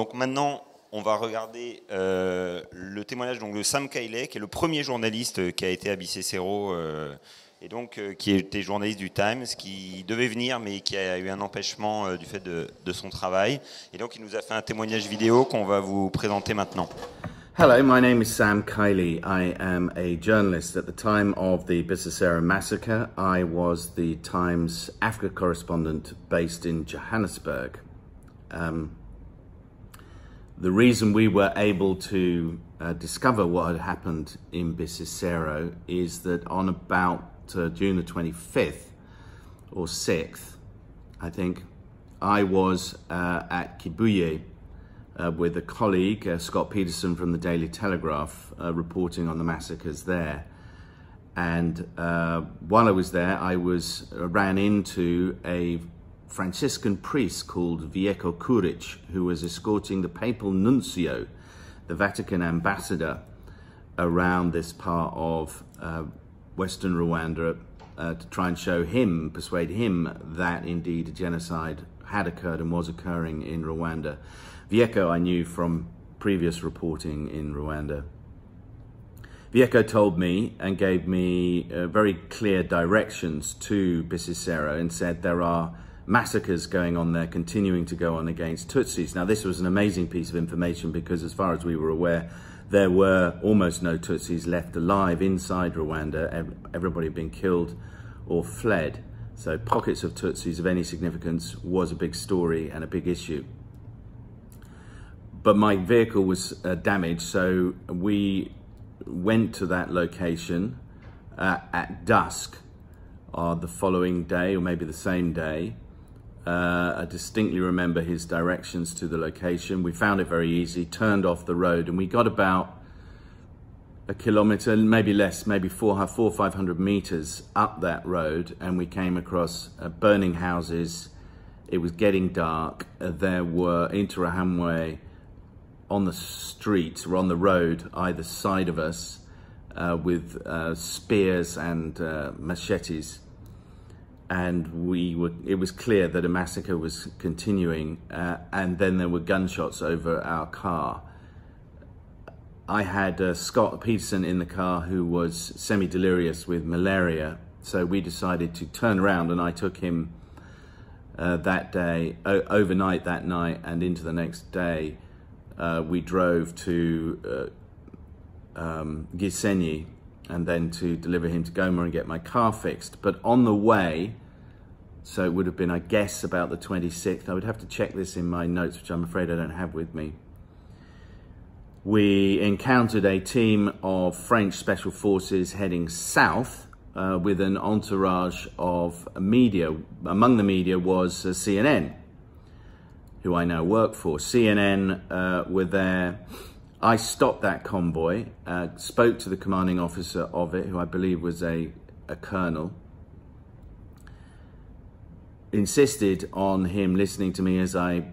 Donc maintenant, on va regarder le témoignage donc, de Sam Kiley, qui est le premier journaliste qui a été à Bisesero, et donc qui était journaliste du Times, qui devait venir, mais qui a eu un empêchement du fait de son travail. Et donc, il nous a fait un témoignage vidéo qu'on va vous présenter maintenant. Hello, my name is Sam Kiley. I am a journalist. At the time of the Bisesero massacre, I was the Times Africa correspondent based in Johannesburg. The reason we were able to discover what had happened in Bisesero is that on about June the 25th or 6th, I think, I was at Kibuye, with a colleague, Scott Peterson from the Daily Telegraph, reporting on the massacres there. And while I was there, I ran into a Franciscan priest called Vieco Kuric, who was escorting the papal nuncio, the Vatican ambassador, around this part of Western Rwanda to try and show him, persuade him that indeed a genocide had occurred and was occurring in Rwanda. Vieco I knew from previous reporting in Rwanda. Vieco told me and gave me very clear directions to Bisesero and said there are massacres going on there, continuing to go on against Tutsis. Now this was an amazing piece of information because as far as we were aware, there were almost no Tutsis left alive inside Rwanda. Everybody had been killed or fled. So pockets of Tutsis of any significance was a big story and a big issue. But my vehicle was damaged, so we went to that location at dusk the following day, or maybe the same day. I distinctly remember his directions to the location. We found it very easy, turned off the road, and we got about a kilometre, maybe less, maybe 400 or 500 metres up that road, and we came across burning houses. It was getting dark. There were Interahamwe on the streets, or on the road, either side of us, with spears and machetes. And it was clear that a massacre was continuing, and then there were gunshots over our car. I had Scott Peterson in the car, who was semi-delirious with malaria, so we decided to turn around, and I took him that day, overnight that night, and into the next day. We drove to Gisenyi and then to deliver him to Goma and get my car fixed. But on the way, so it would have been, I guess, about the 26th. I would have to check this in my notes, which I'm afraid I don't have with me. We encountered a team of French special forces heading south with an entourage of media. Among the media was CNN, who I now work for. CNN were there. I stopped that convoy, spoke to the commanding officer of it, who I believe was a colonel, insisted on him listening to me as I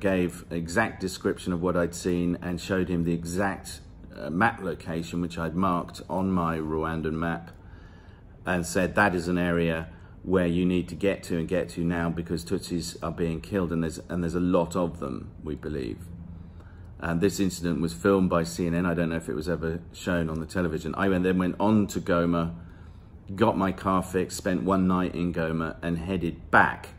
gave exact description of what I'd seen and showed him the exact map location, which I'd marked on my Rwandan map, and said that is an area where you need to get to and get to now because Tutsis are being killed and there's a lot of them, we believe. And this incident was filmed by CNN. I don't know if it was ever shown on the television. I then went on to Goma, got my car fixed, spent one night in Goma and headed back.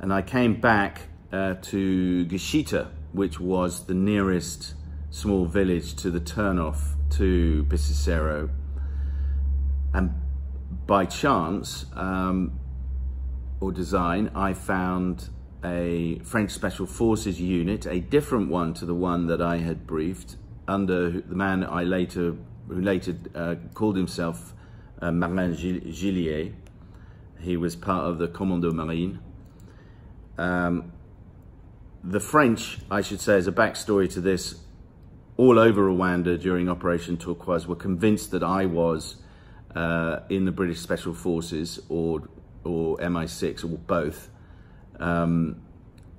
And I came back to Gishyita, which was the nearest small village to the turnoff to Bisesero. And by chance, or design, I found a French Special Forces unit, a different one to the one that I had briefed, under the man who later called himself Marlin Gillier. He was part of the Commando Marine. The French, I should say, as a backstory to this, all over Rwanda during Operation Turquoise were convinced that I was in the British Special Forces or MI6 or both.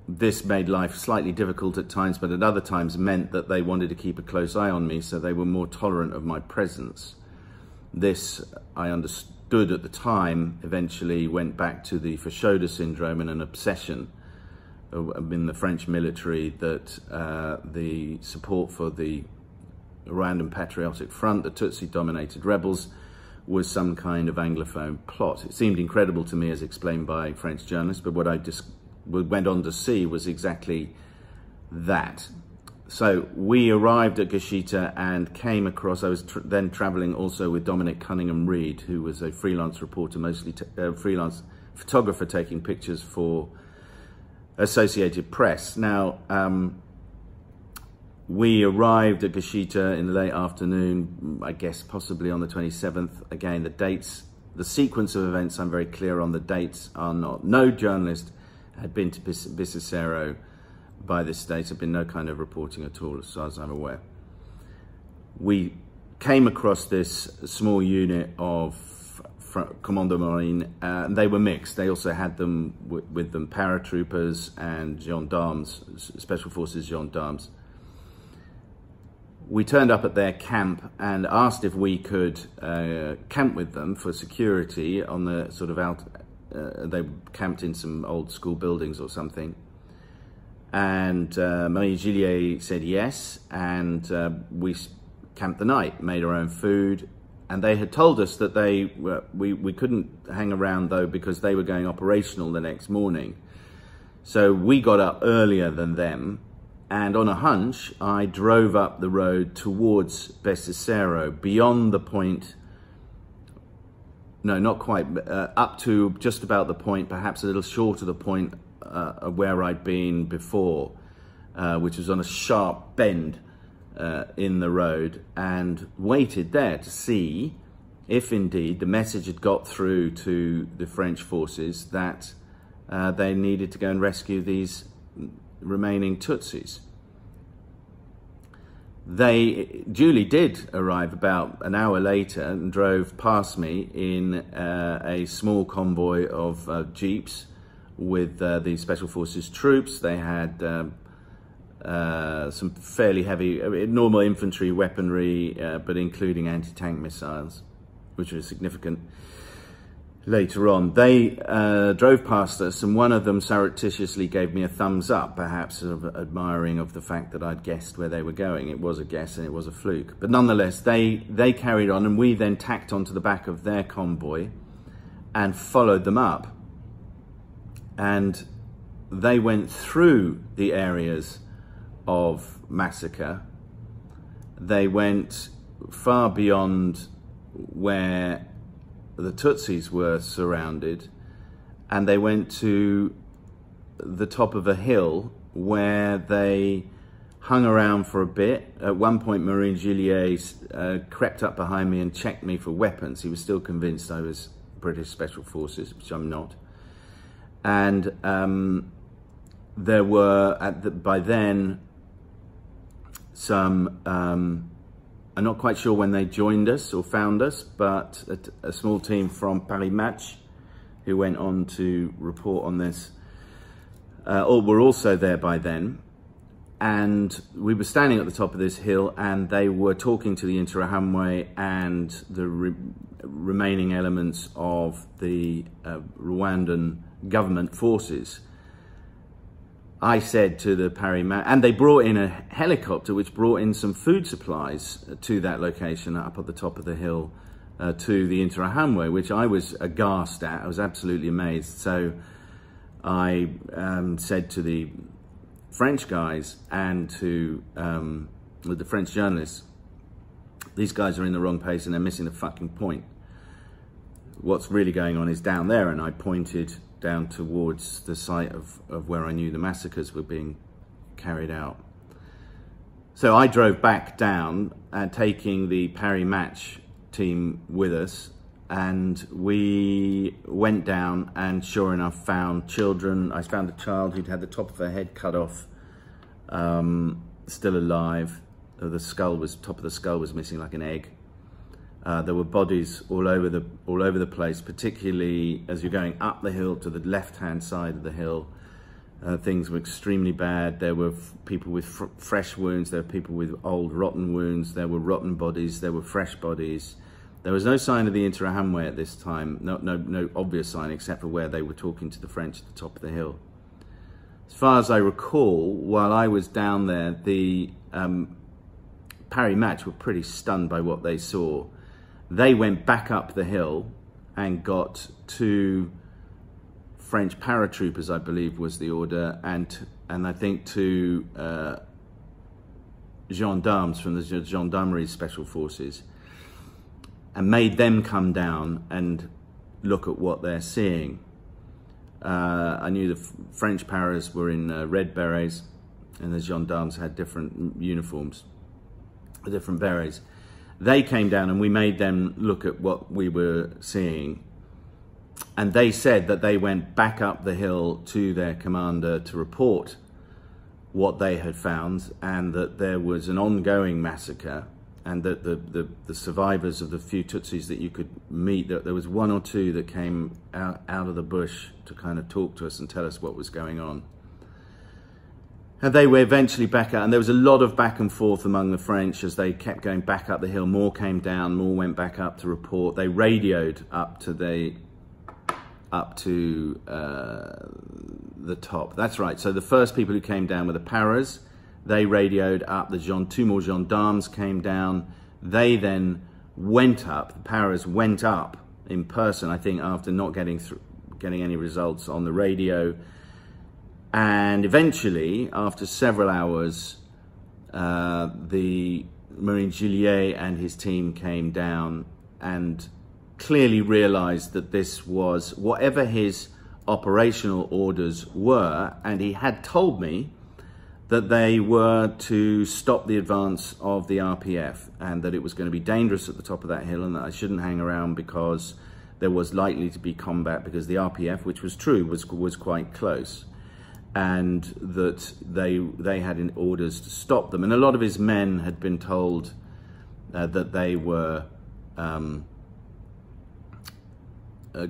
This made life slightly difficult at times, but at other times meant that they wanted to keep a close eye on me, so they were more tolerant of my presence. This, I understood at the time, eventually went back to the Fashoda Syndrome and an obsession in the French military that the support for the Rwandan Patriotic Front, the Tutsi-dominated rebels, was some kind of Anglophone plot. It seemed incredible to me as explained by French journalists, but what I just went on to see was exactly that. So we arrived at Gishyita and came across, I was then traveling also with Dominic Cunningham-Reed, who was a freelance reporter, mostly freelance photographer taking pictures for Associated Press. Now, we arrived at Gishyita in the late afternoon, I guess possibly on the 27th. Again, the dates, the sequence of events I'm very clear on, the dates are not. No journalist had been to Bisesero by this stage. There'd been no kind of reporting at all, as far as I'm aware. We came across this small unit of Commando Marine, and they were mixed. They also had them with them paratroopers and gendarmes, special forces gendarmes. We turned up at their camp and asked if we could camp with them for security on the sort of out, they camped in some old school buildings or something. And Marlin Gillier said yes, and we camped the night, made our own food. And they had told us that they were, we couldn't hang around though, because they were going operational the next morning. So we got up earlier than them. And on a hunch, I drove up the road towards Bisesero, beyond the point, no, not quite, up to just about the point, perhaps a little short of the point of where I'd been before, which was on a sharp bend in the road, and waited there to see if indeed the message had got through to the French forces that they needed to go and rescue these remaining Tutsis. They duly did arrive about an hour later and drove past me in a small convoy of jeeps with the Special Forces troops. They had some fairly heavy, normal infantry weaponry, but including anti-tank missiles, which was significant. Later on, they drove past us, and one of them surreptitiously gave me a thumbs up, perhaps sort of admiring of the fact that I'd guessed where they were going. It was a guess and it was a fluke. But nonetheless, they carried on, and we then tacked onto the back of their convoy and followed them up. And they went through the areas of massacre. They went far beyond where the Tutsis were surrounded, and they went to the top of a hill where they hung around for a bit. At one point, Marlin Gillier crept up behind me and checked me for weapons. He was still convinced I was British Special Forces, which I'm not. And there were, by then, some... I'm not quite sure when they joined us or found us, but a small team from Paris Match, who went on to report on this, were also there by then. And we were standing at the top of this hill, and they were talking to the Interahamwe and the remaining elements of the Rwandan government forces. I said to the Paris man, and they brought in a helicopter which brought in some food supplies to that location up at the top of the hill to the Interahamwe, which I was aghast at. I was absolutely amazed. So I said to the French guys and to the French journalists, these guys are in the wrong place and they're missing the fucking point. What's really going on is down there. And I pointed down towards the site of where I knew the massacres were being carried out. So I drove back down, taking the Paris Match team with us, and we went down and sure enough found children. I found a child who'd had the top of her head cut off, still alive. The skull was, top of the skull was missing like an egg. There were bodies all over the place, particularly as you're going up the hill to the left-hand side of the hill. Things were extremely bad. There were people with fresh wounds. There were people with old, rotten wounds. There were rotten bodies. There were fresh bodies. There was no sign of the Interahamwe at this time. No obvious sign, except for where they were talking to the French at the top of the hill. As far as I recall, while I was down there, the Paris Match were pretty stunned by what they saw. They went back up the hill and got two French paratroopers, I believe was the order, and I think two gendarmes from the Gendarmerie Special Forces, and made them come down and look at what they're seeing. I knew the French paras were in red berets, and the gendarmes had different uniforms, different berets. They came down and we made them look at what we were seeing. And they said that they went back up the hill to their commander to report what they had found, and that there was an ongoing massacre, and that the survivors of the few Tutsis that you could meet, that there was one or two that came out of the bush to kind of talk to us and tell us what was going on. And they were eventually back out, and there was a lot of back and forth among the French as they kept going back up the hill. More came down, more went back up to report. They radioed up to the top. That's right. So the first people who came down were the paras. They radioed up. Two more gendarmes came down. They then went up. The paras went up in person, I think, after not getting any results on the radio. And eventually, after several hours, the Marlin Gillier and his team came down and clearly realized that this was, whatever his operational orders were, and he had told me that they were to stop the advance of the RPF, and that it was going to be dangerous at the top of that hill, and that I shouldn't hang around because there was likely to be combat, because the RPF, which was true, was quite close. And that they had orders to stop them. And a lot of his men had been told that they were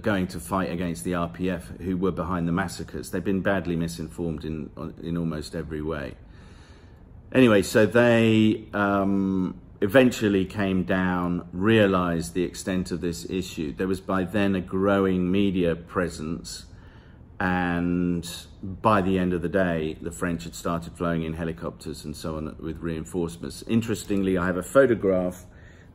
going to fight against the RPF, who were behind the massacres. They've been badly misinformed in almost every way. Anyway, so they eventually came down, realized the extent of this issue. There was by then a growing media presence, and by the end of the day, the French had started flying in helicopters and so on with reinforcements. Interestingly, I have a photograph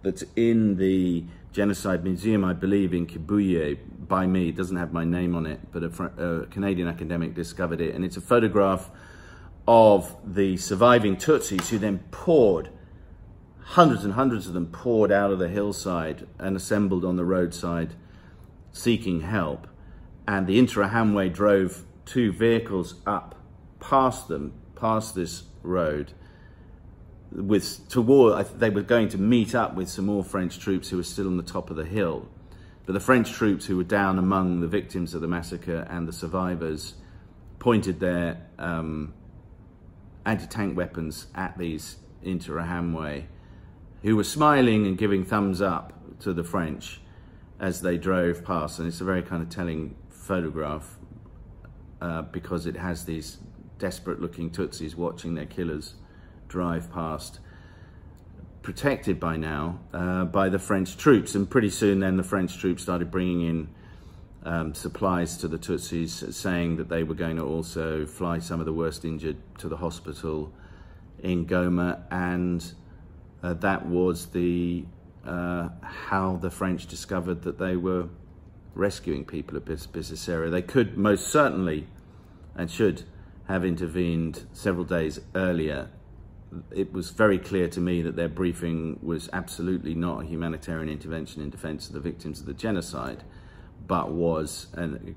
that's in the Genocide Museum, I believe, in Kibuye, by me. It doesn't have my name on it, but a Canadian academic discovered it. And it's a photograph of the surviving Tutsis, who then poured, hundreds and hundreds of them poured out of the hillside and assembled on the roadside seeking help. And the Interahamwe drove two vehicles up past them, past this road, they were going to meet up with some more French troops who were still on the top of the hill. But the French troops who were down among the victims of the massacre and the survivors pointed their anti-tank weapons at these Interahamwe, who were smiling and giving thumbs up to the French as they drove past. And it's a very kind of telling photograph, because it has these desperate looking Tutsis watching their killers drive past, protected by now by the French troops. And pretty soon then the French troops started bringing in supplies to the Tutsis, saying that they were going to also fly some of the worst injured to the hospital in Goma. And that was the how the French discovered that they were rescuing people at Bisesero. They could most certainly and should have intervened several days earlier. It was very clear to me that their briefing was absolutely not a humanitarian intervention in defense of the victims of the genocide, but was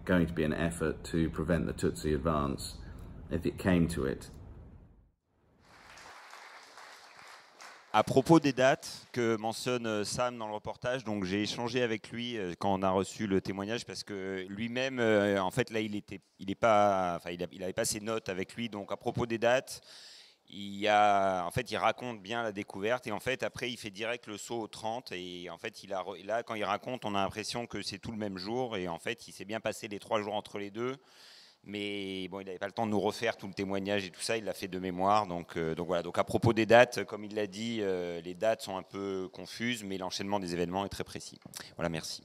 going to be an effort to prevent the Tutsi advance if it came to it. À propos des dates que mentionne Sam dans le reportage, donc j'ai échangé avec lui quand on a reçu le témoignage, parce que lui-même, en fait, là, il n'avait pas ses notes avec lui. Donc à propos des dates, il raconte bien la découverte, et en fait après il fait direct le saut au 30, et en fait là quand il raconte, on a l'impression que c'est tout le même jour, et en fait il s'est bien passé les 3 jours entre les deux. Mais bon, il n'avait pas le temps de nous refaire tout le témoignage et tout ça, il l'a fait de mémoire. Donc voilà, donc à propos des dates, comme il l'a dit, les dates sont un peu confuses, mais l'enchaînement des événements est très précis. Voilà, merci.